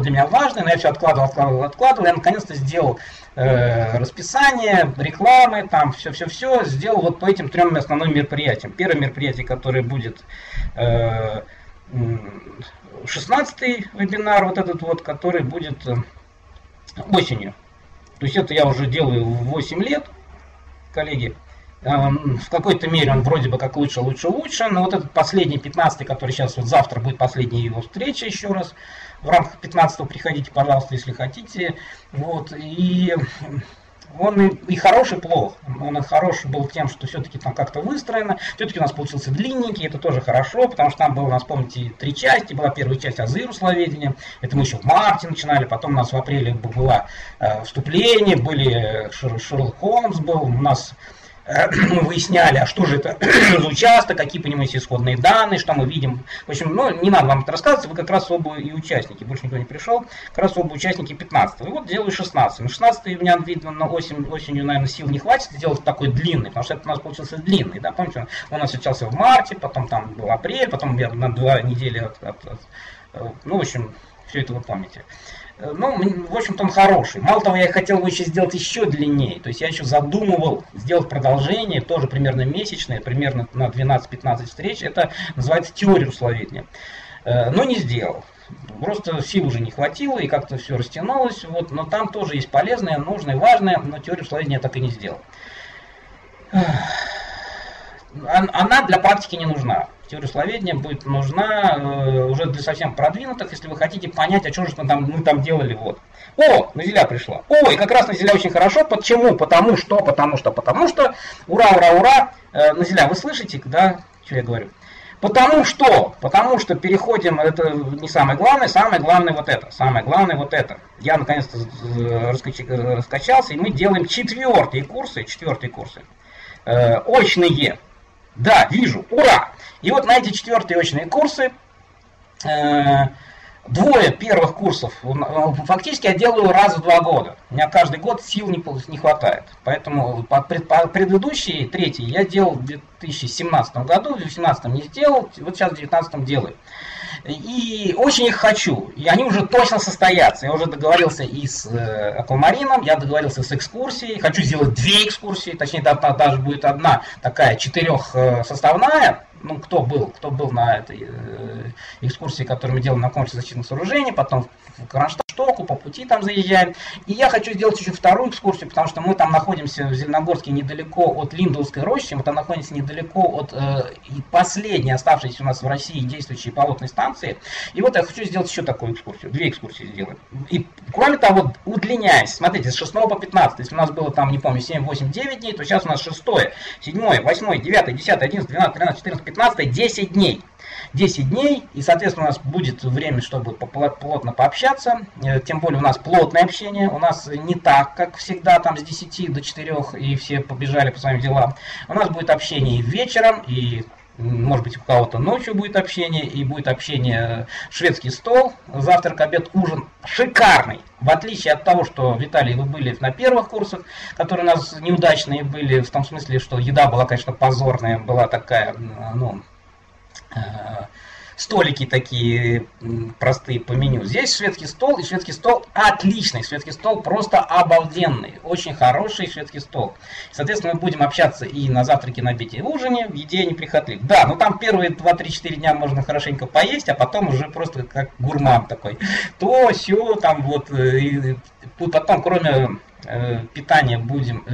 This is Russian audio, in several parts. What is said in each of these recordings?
было для меня важное, но я все откладывал, я наконец-то сделал расписание, рекламы, там все-все-все, сделал вот по этим трем основным мероприятиям. Первое мероприятие, которое будет 16-й вебинар, вот этот вот, который будет осенью. То есть это я уже делаю 8 лет, коллеги. В какой-то мере он вроде бы как лучше, но вот этот последний 15-й, который сейчас, вот завтра будет последняя его встреча еще раз. В рамках 15-го приходите, пожалуйста, если хотите. Вот, и он и хороший, и плох. Он и хороший был тем, что все-таки там как-то выстроено. Все-таки у нас получился длинненький, это тоже хорошо, потому что там было, у нас, помните, 3 части. Была первая часть азирусловедения, это мы еще в марте начинали, потом у нас в апреле было вступление, были Шерлок Холмс был, у нас... мы выясняли, а что же это за участок, какие, понимаете, исходные данные, что мы видим. В общем, ну, не надо вам это рассказывать, вы как раз оба и участники, больше никто не пришел, как раз оба участники 15-го. И вот делаю 16-й. На 16-й у меня, видно, на осенью, наверное, сил не хватит сделать такой длинный, потому что это у нас получился длинный, да, помните, он у нас начался в марте, потом там был апрель, потом я на 2 недели, ну, в общем, все это вы помните. Ну, в общем-то, он хороший. Мало того, я хотел его еще сделать еще длиннее. То есть я еще задумывал сделать продолжение, тоже примерно месячное, примерно на 12-15 встреч. Это называется теория условедения. Но не сделал. Просто сил уже не хватило и как-то все растянулось. Вот. Но там тоже есть полезное, нужное, важное, но теорию условедения я так и не сделал. Она для практики не нужна. Теория словедения будет нужна уже для совсем продвинутых, если вы хотите понять, о чем же мы там делали. Вот. О, Назиля пришла. О, и как раз Назиля очень хорошо. Почему? Потому что. Ура. Назиля, вы слышите, да, что я говорю? Потому что переходим, это не самое главное, самое главное вот это. Я наконец-то раскачался, и мы делаем четвертые курсы. Очные. Да, вижу, ура! И вот на эти 4-е очные курсы, 2 первых курсов, фактически я делаю раз в 2 года. У меня каждый год сил не хватает. Поэтому предыдущие, 3-й, я делал в 2017 году, в 2018 не сделал, вот сейчас в 2019 делаю. И очень их хочу, и они уже точно состоятся. Я уже договорился и с аквамарином, я договорился с экскурсией. Хочу сделать 2 экскурсии, точнее, даже будет одна такая 4-составная. Ну, кто был на этой экскурсии, которую мы делаем на комплексе защитных сооружений, потом в Кронштадту, по пути там заезжаем. И я хочу сделать еще 2-ю экскурсию, потому что мы там находимся в Зеленогорске недалеко от Линдовской рощи, мы там находимся недалеко от последней оставшейся у нас в России действующей полотной станции. И вот я хочу сделать еще такую экскурсию, 2 экскурсии сделаем. И кроме того, удлиняясь, смотрите, с 6 по 15, если у нас было там, не помню, 7, 8, 9 дней, то сейчас у нас 6, 7, 8, 9, 10, 11, 12, 13, 14, 15, 10 дней. 10 дней, и, соответственно, у нас будет время, чтобы плотно пообщаться. Тем более у нас плотное общение. У нас не так, как всегда, там с 10 до 4, и все побежали по своим делам. У нас будет общение и вечером, и, может быть, у кого-то ночью будет общение, и будет общение шведский стол, завтрак, обед, ужин. Шикарный! В отличие от того, что, Виталий, вы были на первых курсах, которые у нас неудачные были, в том смысле, что еда была, конечно, позорная, была такая, ну... столики такие простые по меню. Здесь шведский стол, и шведский стол отличный. Шведский стол просто обалденный. Очень хороший шведский стол. Соответственно, мы будем общаться и на завтраке, на обеде, и ужине. В еде я не прихотлив. Да, но там первые 2-3-4 дня можно хорошенько поесть, а потом уже просто как гурман такой. То, сё, там вот. И потом, кроме питания, будем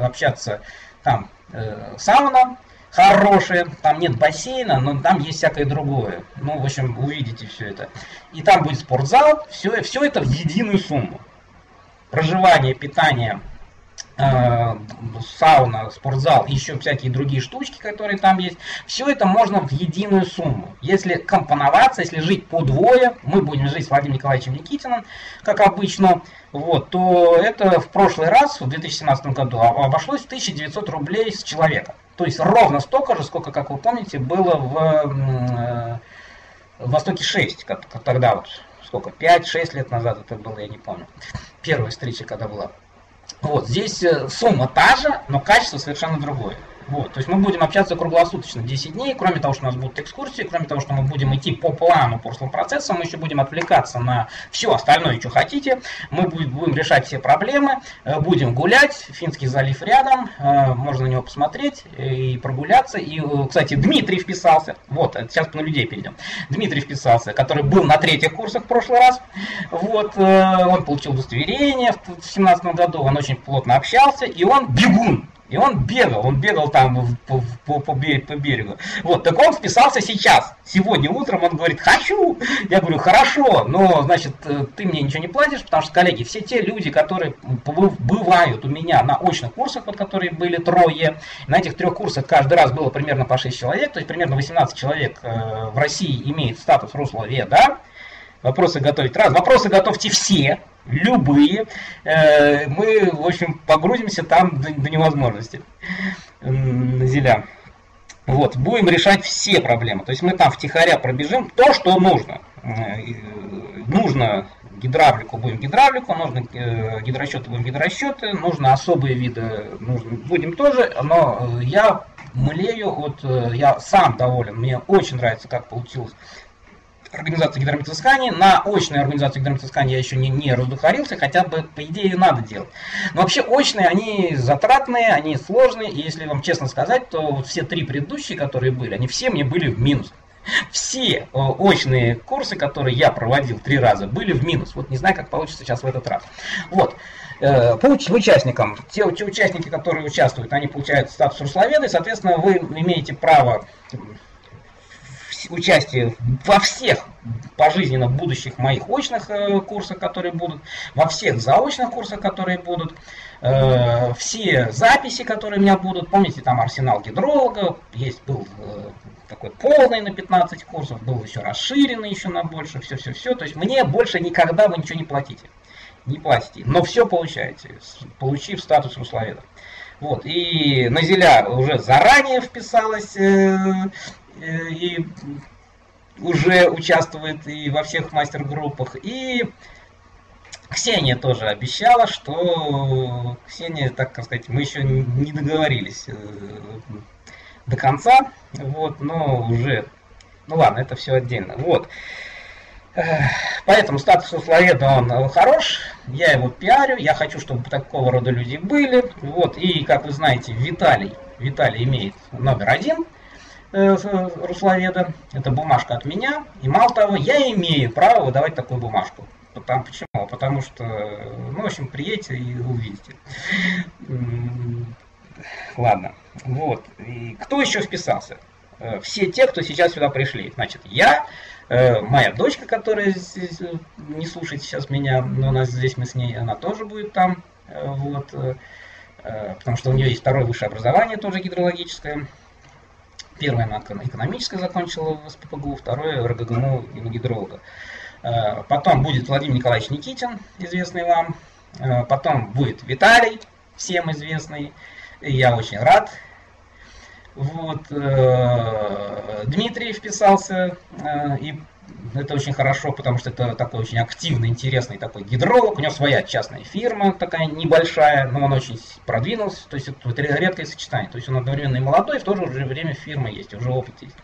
общаться там сауна. Хорошие, там нет бассейна, но там есть всякое другое. Ну, в общем, увидите все это. И там будет спортзал, все это в единую сумму. Проживание, питание, сауна, спортзал, еще всякие другие штучки, которые там есть. Все это можно в единую сумму. Если компоноваться, если жить по 2, мы будем жить с Владимиром Николаевичем Никитиным, как обычно, вот, то это в прошлый раз, в 2017 году, обошлось 1900 рублей с человека. То есть ровно столько же, сколько, как вы помните, было в Востоке 6, как тогда вот, сколько, 5-6 лет назад это было, я не помню. Первая встреча, когда была. Вот, здесь сумма та же, но качество совершенно другое. Вот, то есть мы будем общаться круглосуточно 10 дней, кроме того, что у нас будут экскурсии, кроме того, что мы будем идти по плану, по процессу, мы еще будем отвлекаться на все остальное, что хотите, мы будем решать все проблемы, будем гулять, Финский залив рядом, можно на него посмотреть и прогуляться. И, кстати, Дмитрий вписался, вот, сейчас на людей перейдем, Дмитрий вписался, который был на третьих курсах в прошлый раз, вот, он получил удостоверение в 2017 году, он очень плотно общался, и он бегун. И он бегал там по берегу. Вот, так он вписался сейчас. Сегодня утром он говорит: хочу. Я говорю: хорошо, но, значит, ты мне ничего не платишь, потому что, коллеги, все те люди, которые бывают у меня на очных курсах, вот, которые были трое, на этих трех курсах каждый раз было примерно по 6 человек, то есть примерно 18 человек в России имеет статус русловеда. Вопросы готовить раз, вопросы готовьте все. Любые. Мы, в общем, погрузимся там до невозможности. Назиля. Вот. Будем решать все проблемы. То есть мы там втихаря пробежим то, что нужно. Нужно гидравлику — будем гидравлику, нужно гидросчеты — будем гидросчеты, нужно особые виды — будем тоже, но я млею, вот я сам доволен, мне очень нравится, как получилось. Организация гидрометцисканий. На очной организации гидрометцисканий я еще не раздухарился, хотя бы, по идее, надо делать. Но вообще очные, они затратные, они сложные, и если вам честно сказать, то вот все три предыдущие, которые были, они все мне были в минус. Все очные курсы, которые я проводил 3 раза, были в минус. Вот не знаю, как получится сейчас в этот раз. Вот. По участникам. Те участники, которые участвуют, они получают статус русловеда, и, соответственно, вы имеете право участие во всех пожизненно будущих моих очных курсах, которые будут, во всех заочных курсах, которые будут, все записи, которые у меня будут. Помните, там арсенал гидролога, есть был такой полный на 15 курсов, был еще расширенный еще на больше, все-все-все. То есть мне больше никогда вы ничего не платите. Не платите, но все получаете, получив статус русловеда. Вот, и Назиля уже заранее вписалась, и уже участвует и во всех мастер-группах. И Ксения тоже обещала, что Ксения, так сказать, мы еще не договорились до конца, вот, но уже, ну ладно, это все отдельно. Вот. Поэтому статус русловеда, он хорош, я его пиарю, я хочу, чтобы такого рода люди были. Вот, и, как вы знаете, Виталий имеет номер 1 русловеда, это бумажка от меня, и мало того, я имею право выдавать такую бумажку. Почему? Потому что, ну, в общем, приедете и увидите. Ладно, вот. И кто еще вписался? Все те, кто сейчас сюда пришли. Значит, я, моя дочка, которая здесь, не слушает сейчас меня, но у нас здесь, мы с ней, она тоже будет там, вот, потому что у нее есть 2-е высшее образование, тоже гидрологическое. Первое она экономическое закончила с ППГУ, 2-е РГГМУ и на гидролога. Потом будет Владимир Николаевич Никитин, известный вам. Потом будет Виталий, всем известный. Я очень рад. Вот. Дмитрий вписался, и это очень хорошо, потому что это такой очень активный, интересный такой гидролог. У него своя частная фирма, такая небольшая, но он очень продвинулся. То есть это редкое сочетание. То есть он одновременно и молодой, и в то же время фирма есть, уже опыт есть.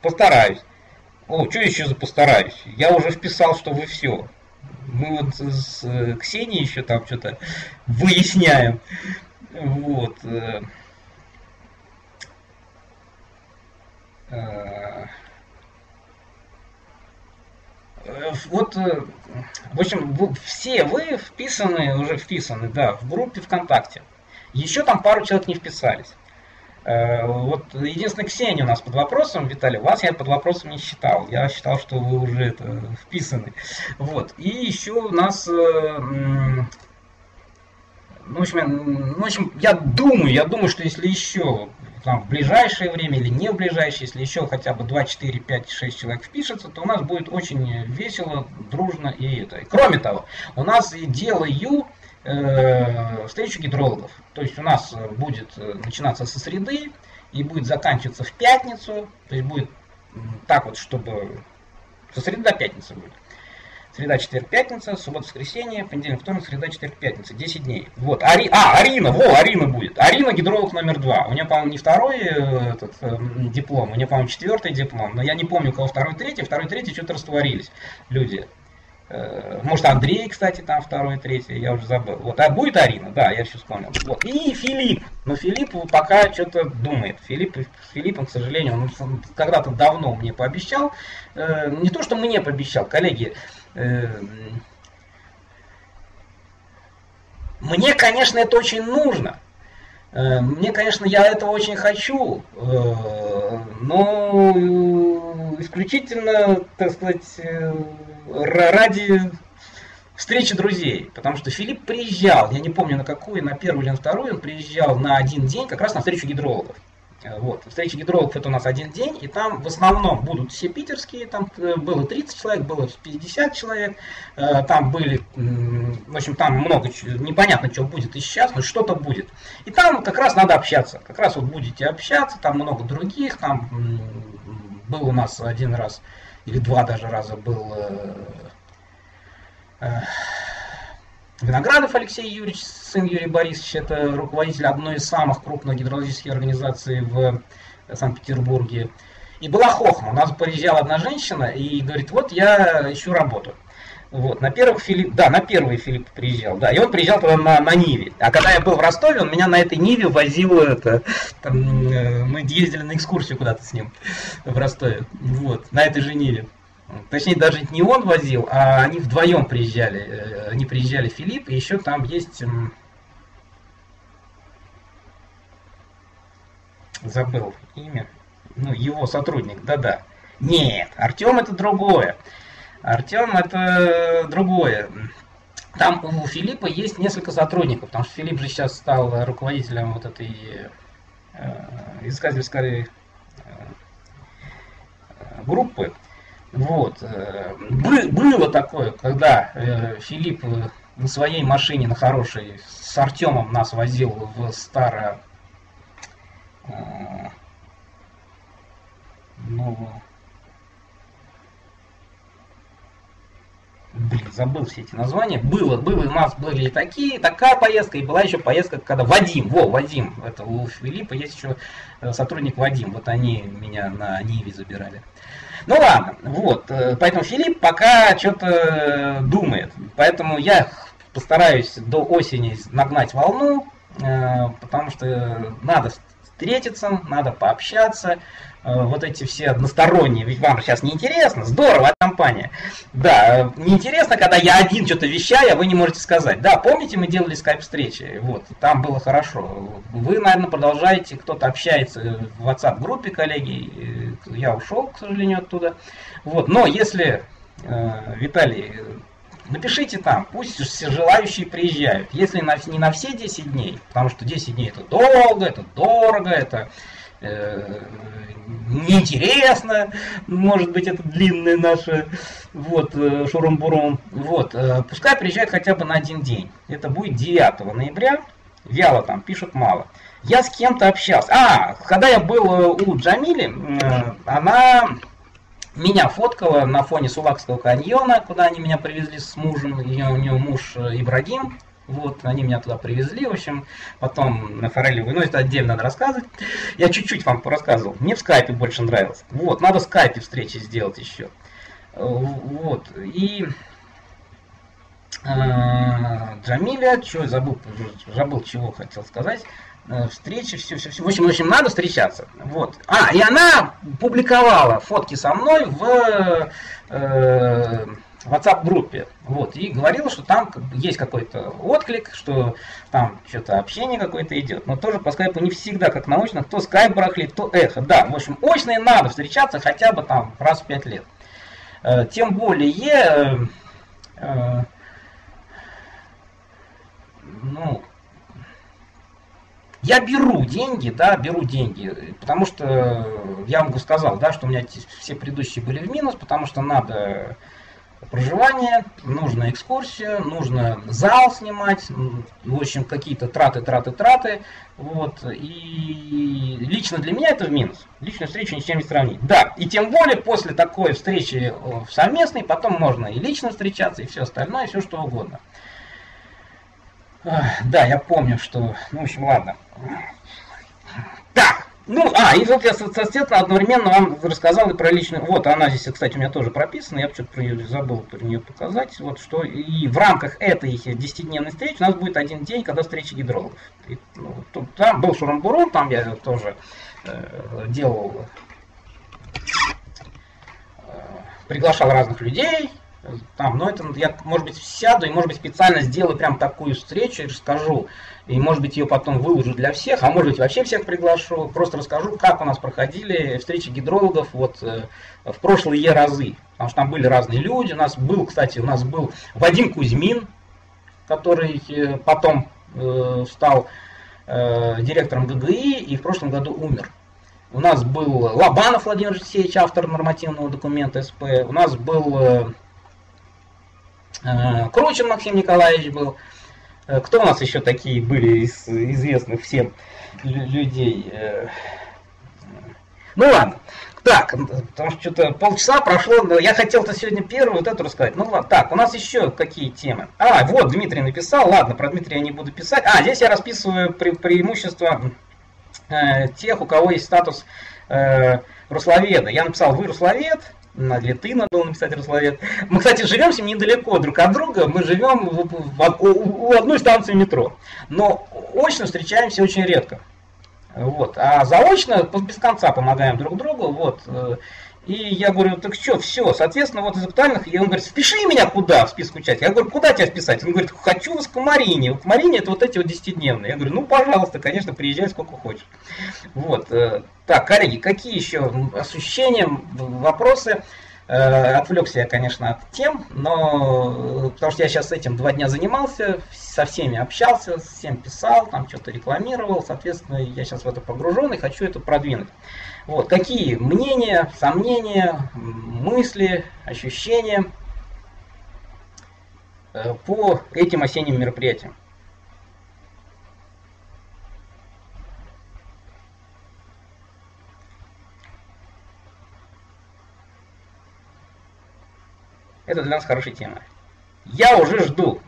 Постараюсь. О, что еще за постараюсь? Я уже вписал, что вы все. Мы вот с Ксенией еще там что-то выясняем. Вот. Вот, в общем, все вы вписаны, уже вписаны, да, в группе ВКонтакте. Еще там пару человек не вписались. Вот, единственное, Ксения у нас под вопросом, Виталий, вас я под вопросом не считал. Я считал, что вы уже это, вписаны. Вот, и еще у нас... Ну, в общем, я думаю, что если еще там, в ближайшее время или не в ближайшее, если еще хотя бы 2, 4, 5, 6 человек впишется, то у нас будет очень весело, дружно и это. И, кроме того, у нас и делаю встречу гидрологов. То есть у нас будет начинаться со среды и будет заканчиваться в пятницу. То есть будет так вот, чтобы со среды до пятницы будет. среда, четверг, пятница, суббота, воскресенье, понедельник, вторник, среда, четверг, пятница, 10 дней. Вот, Арина, Арина будет. Арина гидролог номер 2. У нее, по-моему, не второй диплом, у нее, по-моему, 4-й диплом, но я не помню, у кого второй, третий, что-то растворились люди. Может, Андрей, кстати, там второй, третий, я уже забыл. Вот, а будет Арина, да, я все вспомнил. Вот. И Филипп, но Филипп пока что-то думает. Филипп, к сожалению, он когда-то давно мне пообещал. Не то, что мне пообещал, коллеги. Мне, конечно, это очень нужно. Мне, конечно, я этого очень хочу, но исключительно, так сказать, ради встречи друзей, потому что Филипп приезжал, я не помню на какую, на первую или на вторую, он приезжал на один день, как раз на встречу гидрологов. Вот, встреча гидрологов это у нас один день, и там в основном будут все питерские, там было 30 человек, было 50 человек, там были, в общем, там много, непонятно, что будет и сейчас, но что-то будет. И там как раз надо общаться, как раз вот будете общаться, там много других, там был у нас один раз, или два даже раза был Виноградов Алексей Юрьевич, сын Юрия Борисовича, это руководитель одной из самых крупных гидрологических организаций в Санкт-Петербурге. И была хохма, у нас приезжала одна женщина и говорит, вот я ищу работу. Вот, на первых Филипп, да, на первый Филипп приезжал, да, и он приезжал тогда на Ниве. А когда я был в Ростове, он меня на этой Ниве возил, мы ездили на экскурсию куда-то с ним в Ростове, вот, на этой же Ниве. Точнее, даже не он возил, а они вдвоем приезжали, они приезжали Филипп, и еще там есть, забыл имя, ну, его сотрудник, да-да, нет, Артем это другое. Артем это другое. Там у Филиппа есть несколько сотрудников, потому что Филипп же сейчас стал руководителем вот этой искательской группы. Вот. Было такое, когда Филипп на своей машине, на хорошей, с Артемом нас возил в старо... новую... Блин, забыл все эти названия. Было, у нас были такая поездка, и была еще поездка, когда Вадим, это у Филиппа есть еще сотрудник Вадим, вот они меня на Ниве забирали. Ну ладно, вот, поэтому Филипп пока что-то думает, поэтому я постараюсь до осени нагнать волну, потому что надо встретиться, надо пообщаться. Вот эти все односторонние, ведь вам сейчас неинтересно, здорово, компания. Да, неинтересно, когда я один что-то вещаю, а вы не можете сказать. Да, помните, мы делали скайп-встречи, вот, там было хорошо. Вы, наверное, продолжаете, кто-то общается в WhatsApp-группе, коллеги, я ушел, к сожалению, оттуда. Вот, но если, Виталий, напишите там, пусть все желающие приезжают, если не на все 10 дней, потому что 10 дней это долго, это дорого, это... неинтересно, может быть, это длинное наше вот, шурум-бурум. Вот, пускай приезжает хотя бы на один день. Это будет 9 ноября. Вяло там, пишут мало. Я с кем-то общался. Когда я был у Джамили, она меня фоткала на фоне Сувакского каньона, куда они меня привезли с мужем. У нее муж Ибрагим. Вот, они меня туда привезли, в общем, потом на форелевую, но это отдельно надо рассказывать. Я чуть-чуть вам порассказывал, мне в скайпе больше нравилось. Вот, надо в скайпе встречи сделать еще. Вот, и Джамиля, что я забыл, чего хотел сказать. Встречи, все. В общем, надо встречаться. Вот. И она публиковала фотки со мной в... WhatsApp-группе, вот, и говорил, что там есть какой-то отклик, что там что-то общение какое-то идет, но тоже по скайпу не всегда как на очных, то скайп барахлит, то эхо, да, в общем, очные надо встречаться хотя бы там раз в 5 лет, тем более, ну, я беру деньги, потому что я вам сказал, да, что у меня все предыдущие были в минус, потому что надо проживание, нужно экскурсию, нужно зал снимать, в общем, какие-то траты. Вот. И лично для меня это в минус. Личную встречу ни с чем не сравнить. Да, и тем более после такой встречи совместной, потом можно и лично встречаться, и все остальное, и все что угодно. Да, я помню, что... Ну, в общем, ладно. Так, ну, и вот я, соответственно, одновременно вам рассказал и про личную... Вот, она здесь, кстати, у меня тоже прописана, я что-то про нее забыл, про нее показать. Вот что и в рамках этой 10-дневной встречи у нас будет один день, когда встреча гидрологов. И, ну, там был шурум-бурум, там я тоже делал... приглашал разных людей. Там, но это я, может быть, сяду и, может быть, специально сделаю прям такую встречу и расскажу. И, может быть, ее потом выложу для всех, а может быть, вообще всех приглашу. Просто расскажу, как у нас проходили встречи гидрологов вот, в прошлые разы. Потому что там были разные люди. У нас был, кстати, Вадим Кузьмин, который потом стал директором ГГИ и в прошлом году умер. У нас был Лобанов Владимир Алексеевич, автор нормативного документа СП. У нас был... Кручен Максим Николаевич был. Кто у нас еще такие были из известных всем людей? Ну ладно. Так, потому что что-то полчаса прошло, но я хотел-то сегодня первую вот эту рассказать. Ну ладно, так, у нас еще какие темы? Вот Дмитрий написал, ладно, про Дмитрия я не буду писать. Здесь я расписываю преимущества тех, у кого есть статус русловеда. Я написал, вы русловед. Или ты надо было написать русловед. Мы, кстати, живем с ним недалеко друг от друга. Мы живем у одной станции метро. Но очно встречаемся очень редко. Вот. А заочно без конца помогаем друг другу. Вот. И я говорю, так что, все. Соответственно, вот из актуальных. И он говорит, впиши меня куда в список участия. Я говорю, куда тебя вписать? Он говорит, хочу в Скомарине. В Скомарине это вот эти вот 10-дневные. Я говорю, ну, пожалуйста, конечно, приезжай сколько хочешь. Вот. Так, коллеги, какие еще ощущения, вопросы? Отвлекся я, конечно, от тем, но потому что я сейчас этим 2 дня занимался, со всеми общался, всем писал, там что-то рекламировал, соответственно, я сейчас в это погружен и хочу это продвинуть. Вот, какие мнения, сомнения, мысли, ощущения по этим осенним мероприятиям? Это для нас хорошая тема. Я уже жду.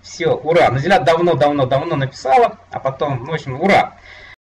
Все, ура. Назиля давно написала, а потом, в общем, ура.